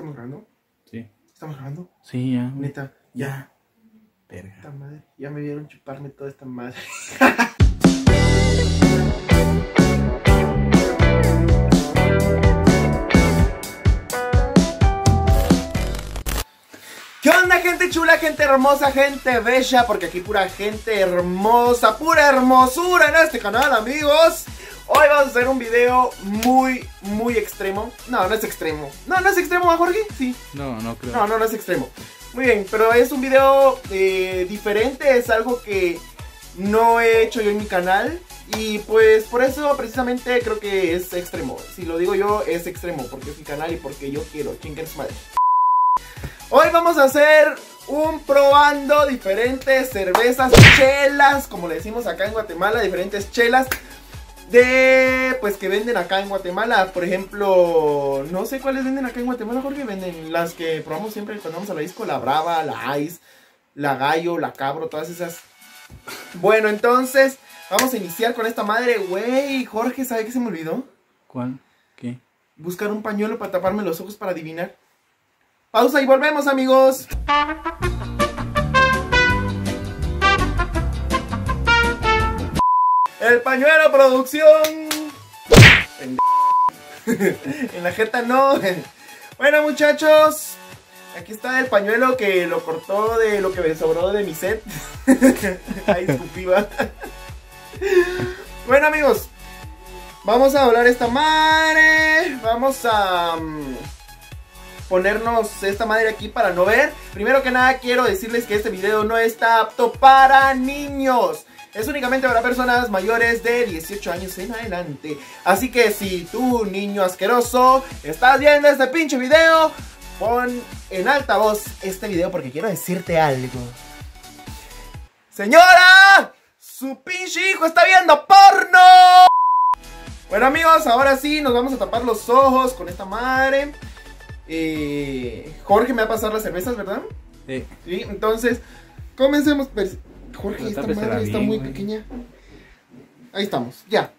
¿Estamos grabando? Sí. ¿Estamos grabando? Sí, ya. Neta, ya. Verga. Esta madre. Ya me vieron chuparme toda esta madre. ¿Qué onda, gente chula, gente hermosa, gente bella? Porque aquí pura gente hermosa, pura hermosura en este canal, amigos. Hoy vamos a hacer un video muy extremo. No es extremo. ¿No es extremo, Jorge? Sí. No creo. No es extremo. Muy bien, pero es un video diferente. Es algo que no he hecho yo en mi canal. Y pues por eso precisamente creo que es extremo. Si lo digo yo, es extremo. Porque es mi canal y porque yo quiero. Chinguen su madre. Hoy vamos a hacer un probando diferentes cervezas, chelas, como le decimos acá en Guatemala. Diferentes chelas de, pues, que venden acá en Guatemala. Por ejemplo, no sé cuáles venden acá en Guatemala, Jorge. Venden las que probamos siempre cuando vamos a la disco, la Brava, la Ice, la Gallo, la Cabro, todas esas. Bueno, entonces vamos a iniciar con esta madre, güey. Jorge, ¿sabe qué se me olvidó? ¿Cuál? ¿Qué? Buscar un pañuelo para taparme los ojos para adivinar. Pausa y volvemos, amigos. El pañuelo, producción. En la jeta no. Bueno, muchachos, aquí está el pañuelo que lo cortó de lo que me sobró de mi set. Ay, disculpiva. Bueno, amigos, vamos a doblar esta madre. Vamos a ponernos esta madre aquí para no ver. Primero que nada, quiero decirles que este video no está apto para niños. Es únicamente para personas mayores de 18 años en adelante. Así que si tú, niño asqueroso, estás viendo este pinche video, pon en altavoz este video porque quiero decirte algo. ¡Señora! ¡Su pinche hijo está viendo porno! Bueno, amigos, ahora sí nos vamos a tapar los ojos con esta madre. Jorge me va a pasar las cervezas, ¿verdad? Sí. Sí, entonces, comencemos. Jorge, esta madre está muy pequeña. Ahí estamos, ya.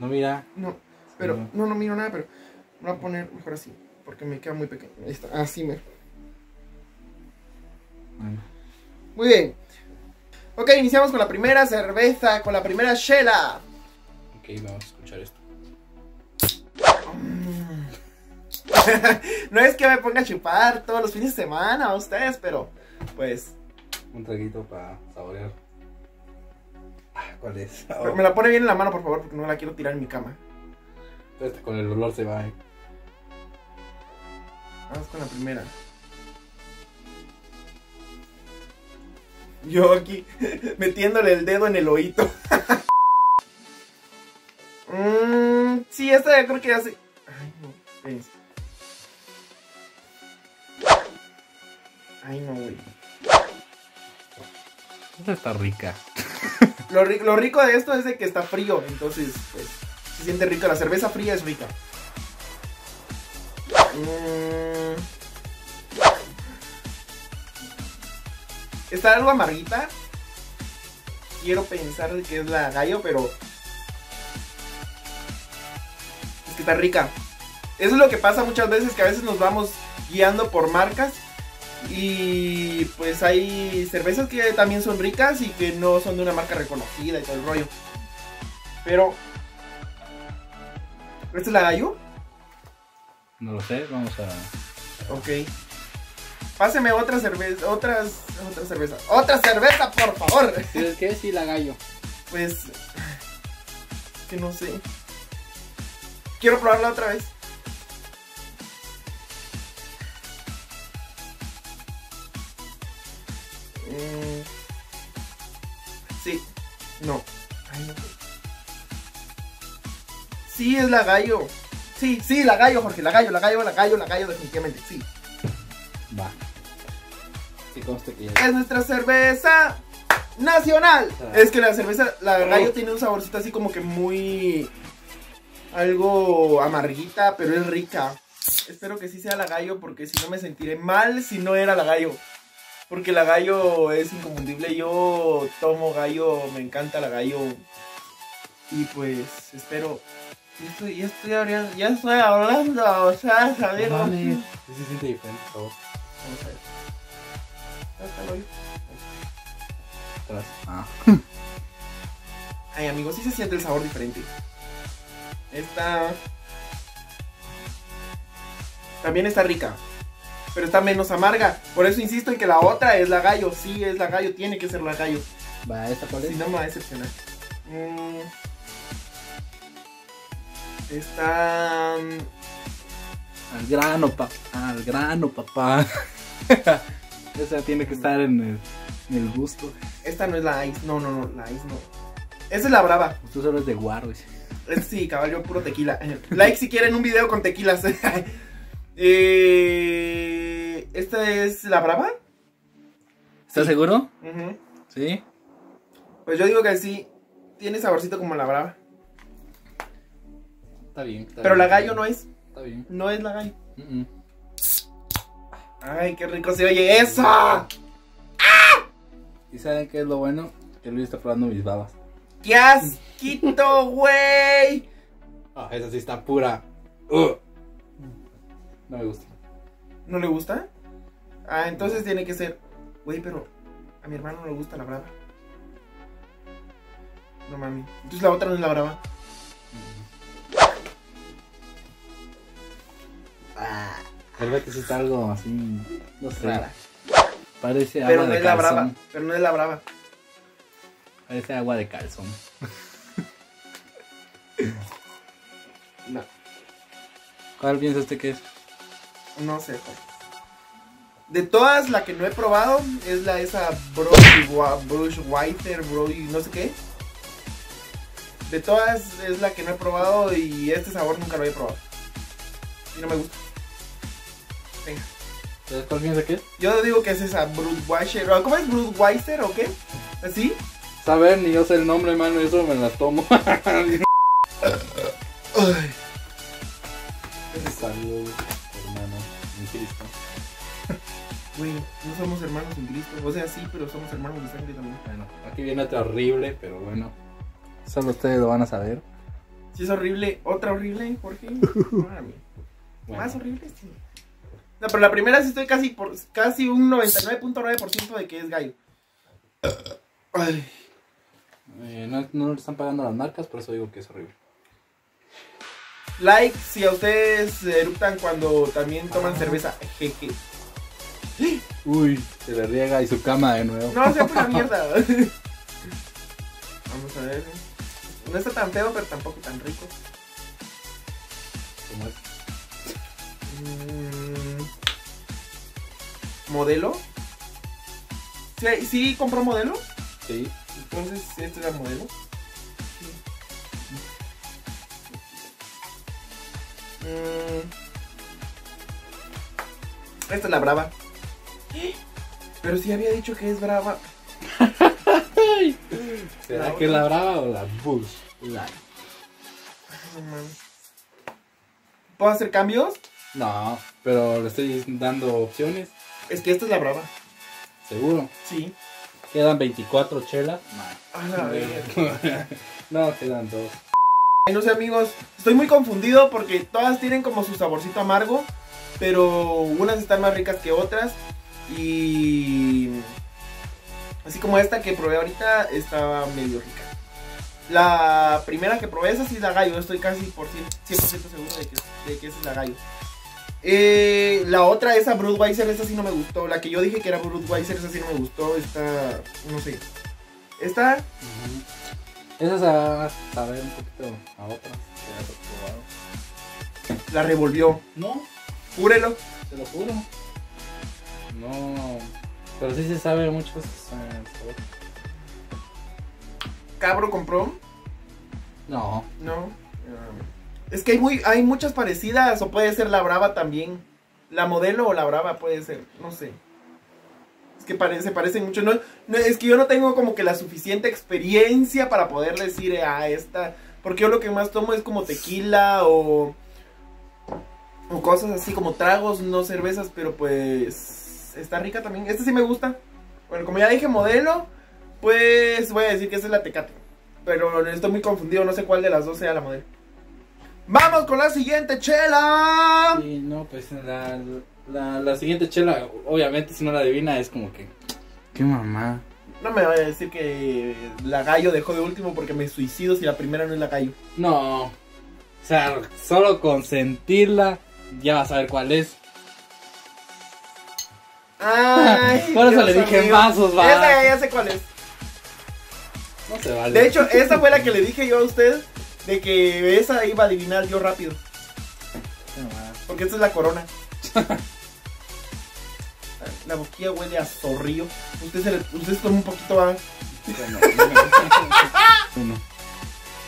No mira. No, pero no miro nada, pero voy a poner mejor así, porque me queda muy pequeña. Ahí está, así mejor. Bueno. Muy bien. Ok, iniciamos con la primera cerveza, con la primera chela. Ok, vamos a escuchar esto. No es que me ponga a chupar todos los fines de semana a ustedes, pero pues un traguito para saborear. ¿Cuál es? Oh. Me la pone bien en la mano, por favor, porque no la quiero tirar en mi cama. Entonces, con el olor se va, Vamos con la primera. Yo aquí metiéndole el dedo en el oído. Sí, esta yo creo que hace. Ay, no. Fíjense. Ay, no, güey. Esta está rica. Lo rico de esto es de que está frío, entonces pues se siente rico. La cerveza fría es rica. Está algo amarguita. Quiero pensar que es la Gallo, pero es que está rica. Eso es lo que pasa muchas veces, que a veces nos vamos guiando por marcas. Y pues hay cervezas que también son ricas y que no son de una marca reconocida y todo el rollo. Pero ¿esta es la Gallo? No lo sé, vamos a... Ok. Páseme otra cerveza, ¡otra cerveza, por favor! ¿Pero qué es la Gallo? Pues... que no sé. Quiero probarla otra vez. Sí, no. Ay, no. Sí, es la Gallo. Sí, la Gallo, Jorge, la gallo, definitivamente, sí. Va. Que conste que ya... Es nuestra cerveza nacional. Ah. Es que la cerveza, la Gallo tiene un saborcito así como que muy... algo amarguita, pero es rica. Espero que sí sea la Gallo, porque si no me sentiré mal si no era la Gallo. Porque la Gallo es inconfundible, yo tomo Gallo, me encanta la Gallo. Y pues espero Yo estoy abriendo, ya estoy hablando, o sea, salir. Vale, se siente diferente todo. Atrás. Ah. Ay, amigos, sí se siente el sabor diferente. Esta también está rica, pero está menos amarga. Por eso insisto en que la otra es la gallo. Sí, es la gallo, tiene que ser la gallo. Va, esta cuál es. Si no me va a decepcionar. Está... al grano, papá. Esa tiene que estar en el gusto. Esta no es la ice, no, la ice no. Esa es la brava. Tú solo es de guaro. Sí, caballo, puro tequila. Like si quieren un video con tequilas. ¿Esta es la brava? ¿Estás seguro? Uh-huh. Sí. Pues yo digo que sí, tiene saborcito como la brava. Está bien. Está pero bien, la gallo no es. Está bien. No es la gallo. Uh-uh. Ay, qué rico se oye eso. ¡Ah! ¿Y saben qué es lo bueno? Que Luis está probando mis babas. ¡Qué asquito, güey! Ah, esa sí está pura. No me gusta. ¿No le gusta? Ah, entonces no. Tiene que ser. Güey, pero a mi hermano no le gusta la brava. No mami. Entonces la otra no es la brava. La verdad que sí está algo así, no sé. Rara. Parece agua de calzón. Pero no es la brava, Parece agua de calzón. No. ¿Cuál piensa usted que es? No sé, Juan. De todas, la que no he probado es la esa Brush Whiter, y no sé qué. De todas es la que no he probado y este sabor nunca lo he probado. Y no me gusta. Venga. ¿Sabes cuál piensa que es? Yo digo que es esa Budweiser. ¿Cómo es? ¿Budweiser o qué? ¿Así? Saber, ni yo sé el nombre, hermano, eso me las tomo. Salud, hermano, en Cristo. Güey, no somos hermanos en Cristo. O sea, sí, pero somos hermanos de sangre también. Bueno, aquí viene otra horrible, pero bueno. Solo ustedes lo van a saber. Si es horrible, otra horrible, Jorge. Mami. Bueno. Más horrible, sí. No, pero la primera sí estoy casi un 99.9% de que es gallo. Ay. No le están pagando las marcas, por eso digo que es horrible. Like si a ustedes eructan cuando también toman cerveza. Jeje. Uy, se le riega y su cama de nuevo. No, sea pura mierda. Vamos a ver. No está tan feo, pero tampoco tan rico. ¿Cómo es? ¿Modelo? ¿Sí, sí compró modelo? Sí. Entonces, ¿este era modelo? Sí. Esta es la brava. Pero si sí había dicho que es brava. ¿Será que es la brava o la Bush? La... ¿Puedo hacer cambios? No, pero le estoy dando opciones. Es que esta es la brava. ¿Seguro? Sí. Quedan 24 chelas. No, quedan 2. Ay, no sé, amigos. Estoy muy confundido porque todas tienen como su saborcito amargo. Pero unas están más ricas que otras. Y... así como esta que probé ahorita estaba medio rica. La primera que probé, esa sí es la gallo. Estoy casi por 100% seguro de que esa es la gallo. La otra, esa Budweiser, esa sí no me gustó. La que yo dije que era Budweiser, esa sí no me gustó. Esta, no sé. Esta. Uh-huh. Esa se va a ver un poquito a otra. La revolvió. No. Júrelo. Te lo juro. No. Pero sí se sabe mucho. ¿Cabro compró? No. No. Es que hay muchas parecidas, o puede ser la brava también. La modelo o la brava puede ser, no sé. Es que se parecen mucho. No, es que yo no tengo como que la suficiente experiencia para poder decir a esta. Porque yo lo que más tomo es como tequila o cosas así, como tragos, no cervezas, pero pues está rica también. Esta sí me gusta. Bueno, como ya dije modelo, pues voy a decir que esta es la Tecate. Pero estoy muy confundido, no sé cuál de las dos sea la modelo. Vamos con la siguiente chela. Sí, no, pues la siguiente chela, obviamente, si no la adivina, es como que... ¡Qué mamá! No me vaya a decir que la gallo dejó de último porque me suicido si la primera no es la gallo. No, o sea, solo con sentirla ya vas a ver cuál es. Ay, por eso le dije vasos, va. Esa ya sé cuál es. No se vale. De hecho, esa fue la que le dije yo a usted de que esa iba a adivinar yo rápido. Porque esta es la corona. La boquilla huele a zorrillo. Usted se toma un poquito más. Uno.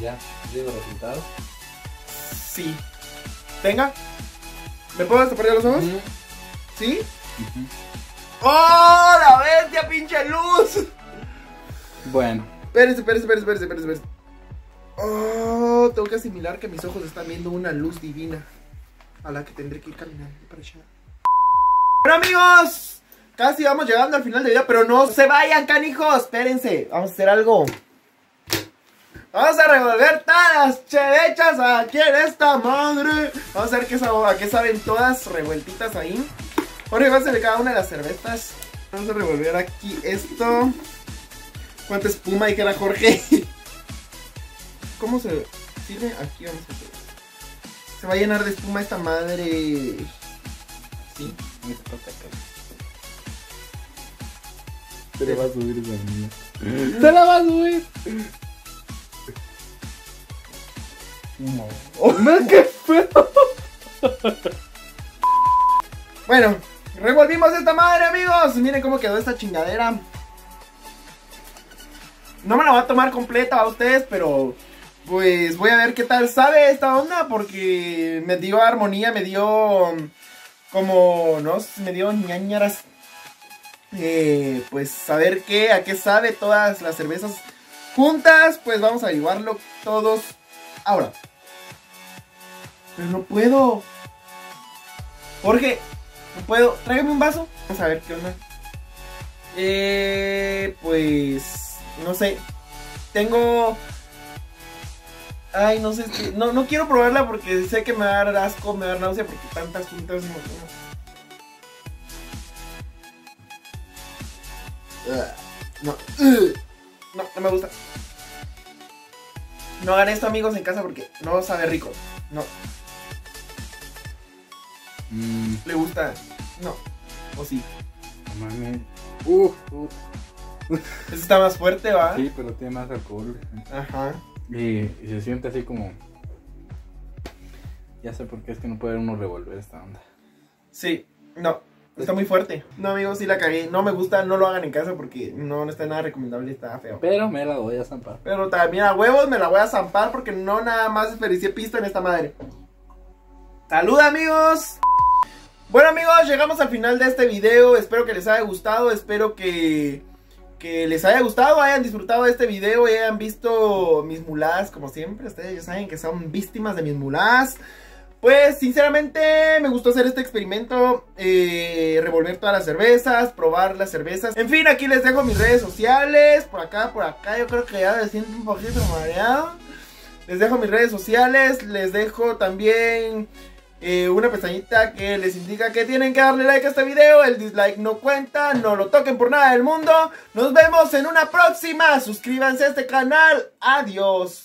¿Ya? ¿Llevo resultado? Sí. Venga. ¿Me puedo desaparecer los ojos? ¿Sí? ¡Oh, la bestia, pinche luz! Bueno. Espérese. Oh, tengo que asimilar que mis ojos están viendo una luz divina a la que tendré que ir caminando para allá. Bueno, amigos, casi vamos llegando al final del video, pero no se vayan, canijos. Espérense, vamos a hacer algo. Vamos a revolver todas las chevechas aquí en esta madre. Vamos a ver qué saben todas revueltitas ahí. Ahora vamos a hacer cada una de las cervezas. Vamos a revolver aquí esto. ¿Cuánta espuma hay que era, Jorge? ¿Cómo se sirve? Aquí vamos a hacer. Se va a llenar de espuma esta madre. Sí. Se la va a subir esa niña. ¡Se la va a subir! No. ¡Oh, man, qué feo! Bueno, revolvimos esta madre, amigos. Miren cómo quedó esta chingadera. No me la voy a tomar completa a ustedes, pero pues voy a ver qué tal sabe esta onda, porque me dio armonía, me dio como, no, me dio ñañaras. Pues saber a qué sabe todas las cervezas juntas, pues vamos a averiguarlo todos ahora. Pero no puedo, Jorge, no puedo. Tráigame un vaso. Vamos a ver qué onda. Pues no sé. Tengo... Ay, no sé, no quiero probarla porque sé que me va a dar asco, me va a dar náusea porque tantas juntas no me gusta. No hagan esto, amigos, en casa porque no sabe rico. No. ¿Le gusta? No. ¿O sí? Eso está más fuerte, ¿va? Sí, pero tiene más alcohol. Ajá. Y se siente así como... Ya sé por qué es que no puede uno revolver esta onda. Sí, no. Está muy fuerte. No, amigos, sí la cagué. No me gusta, no lo hagan en casa porque no está nada recomendable, está feo. Pero me la voy a zampar. Pero también a huevos me la voy a zampar porque no nada más desperdicié pisto en esta madre. ¡Salud, amigos! Bueno, amigos, llegamos al final de este video. Espero que les haya gustado, espero que les haya gustado, hayan disfrutado de este video y hayan visto mis muladas como siempre. Ustedes ya saben que son víctimas de mis muladas. Pues sinceramente me gustó hacer este experimento, revolver todas las cervezas, probar las cervezas. En fin, aquí les dejo mis redes sociales. Por acá, yo creo que ya me siento un poquito mareado. Les dejo mis redes sociales, les dejo también... una pestañita que les indica que tienen que darle like a este video. El dislike no cuenta, no lo toquen por nada del mundo. Nos vemos en una próxima. Suscríbanse a este canal. Adiós.